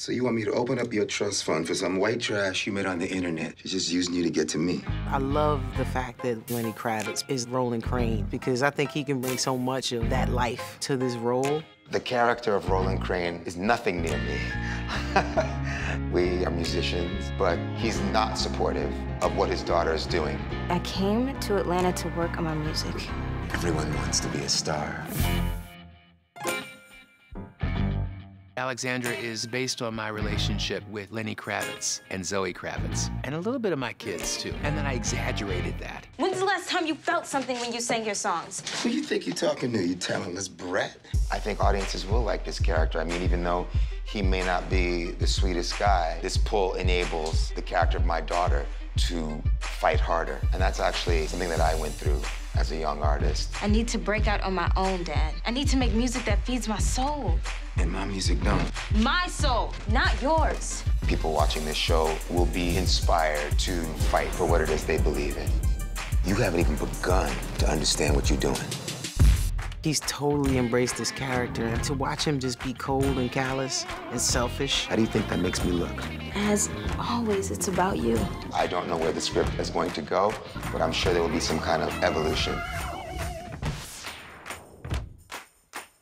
So you want me to open up your trust fund for some white trash you met on the internet? She's just using you to get to me. I love the fact that Lenny Kravitz is Roland Crane because I think he can bring so much of that life to this role. The character of Roland Crane is nothing near me. We are musicians, but he's not supportive of what his daughter is doing. I came to Atlanta to work on my music. Everyone wants to be a star. Alexandra is based on my relationship with Lenny Kravitz and Zoe Kravitz, and a little bit of my kids, too. And then I exaggerated that. When's the last time you felt something when you sang your songs? Who you think you're talking to, you talentless brat? I think audiences will like this character. I mean, even though he may not be the sweetest guy, this pull enables the character of my daughter to fight harder. And that's actually something that I went through as a young artist. I need to break out on my own, Dad. I need to make music that feeds my soul. And my music don't. My soul, not yours. People watching this show will be inspired to fight for what it is they believe in. You haven't even begun to understand what you're doing. He's totally embraced this character, and to watch him just be cold and callous and selfish. How do you think that makes me look? As always, it's about you. I don't know where the script is going to go, but I'm sure there will be some kind of evolution.